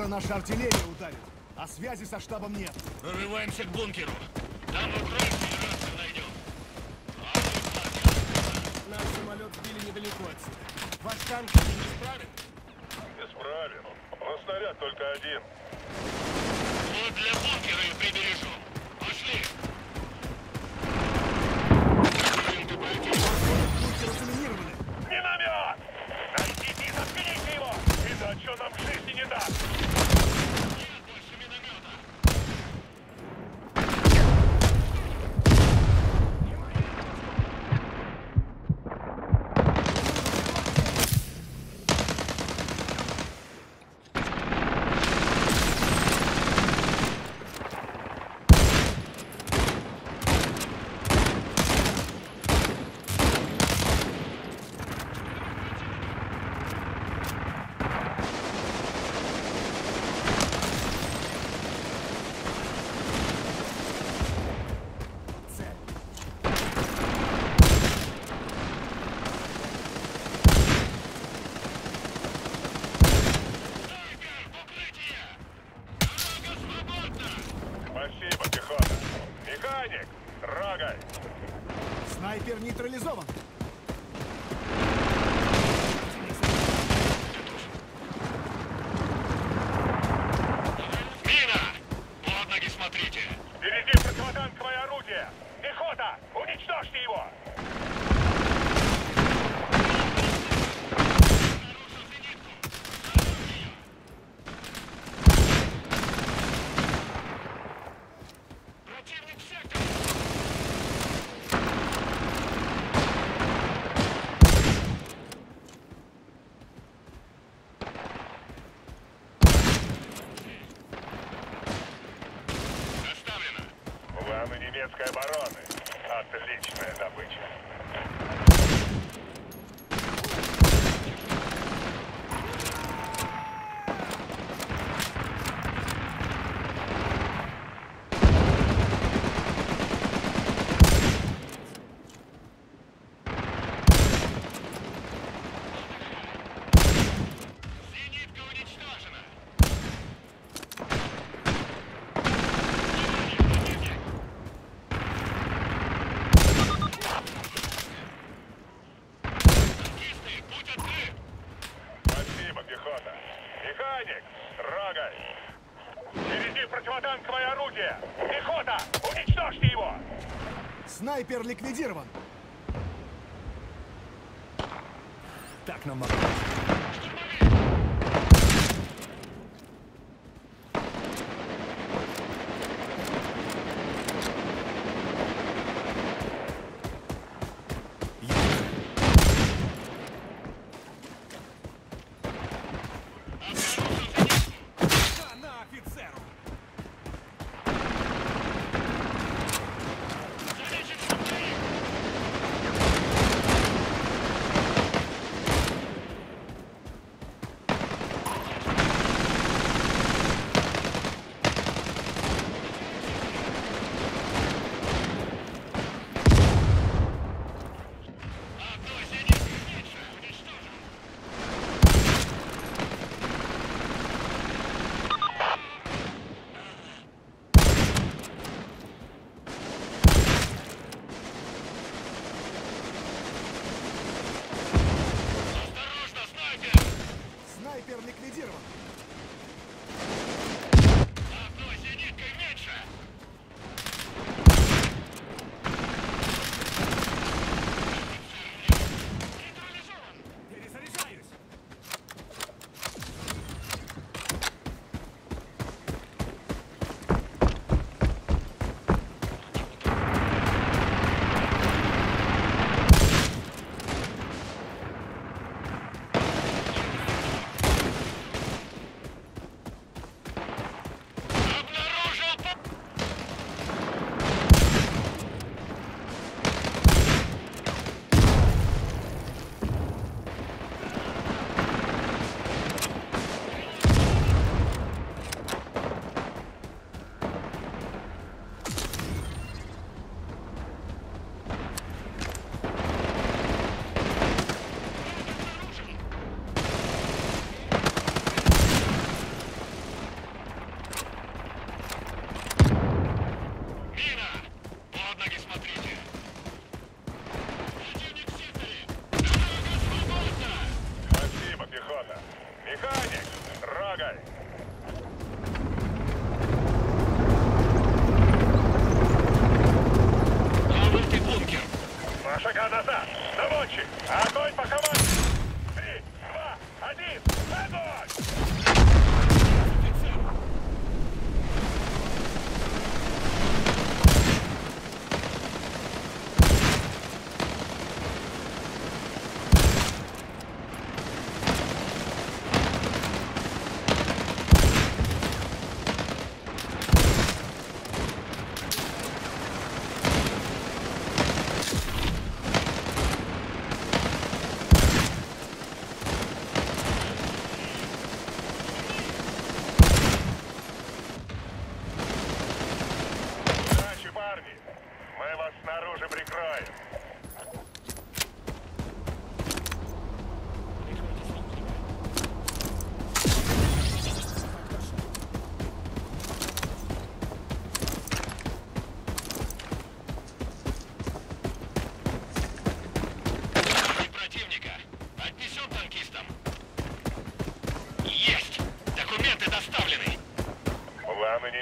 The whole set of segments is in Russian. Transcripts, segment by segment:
Скоро наша артиллерия ударит, а связи со штабом нет. Прорываемся к бункеру. Там украинский рацию найдем. Наш самолет сбили недалеко отсюда. Ваш танк не справен? Не справен. Но снаряд только один. Вот для бункера и прибережу. Пошли. Бункеры заминированы. Миномет! Найдите и заткните его! Иначе он нам жизни не даст. Нет больше миномета. Снайпер нейтрализован. Мина! Под ноги смотрите. Впереди противотанковое орудие. Пехота, уничтожьте его! Немецкой обороны. Отличная добыча. Противотанковое орудие! Пехота! Уничтожьте его! Снайпер ликвидирован! Так нам надо. шага назад. Наводчик, огонь по команде. 3, 2, 1, огонь!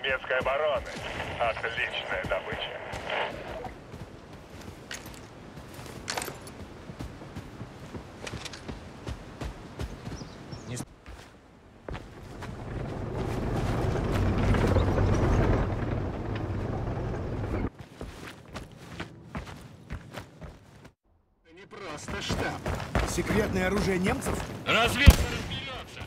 Немецкой обороны. Отличная добыча. Не просто штаб. Секретное оружие немцев? Разведка разберется.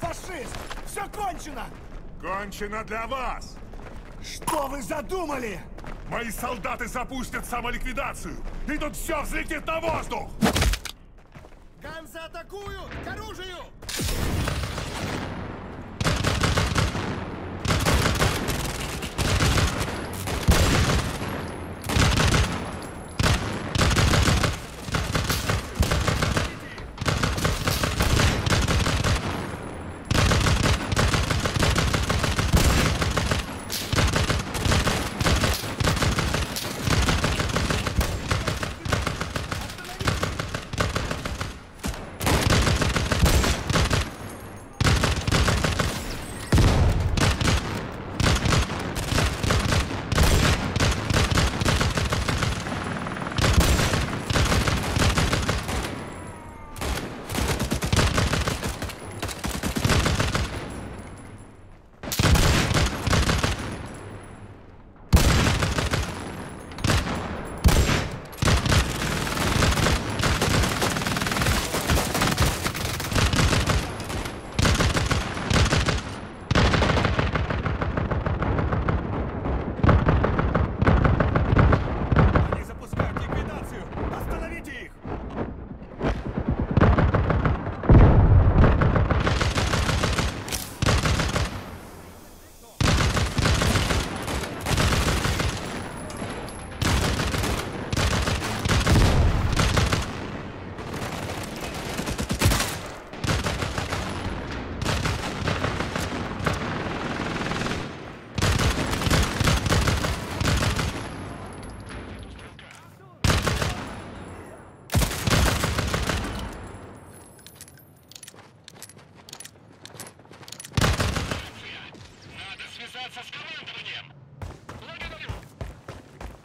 Фашист! Все кончено! Кончено для вас! Что вы задумали? Мои солдаты запустят самоликвидацию, и тут все взлетит на воздух! Ганзы атакуют! К оружию! с командованием. Благодарю.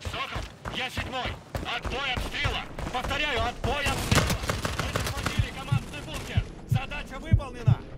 Сокол, я седьмой. Отбой отстрела. Повторяю, отбой отстрела. Мы захватили командный бункер. Задача выполнена.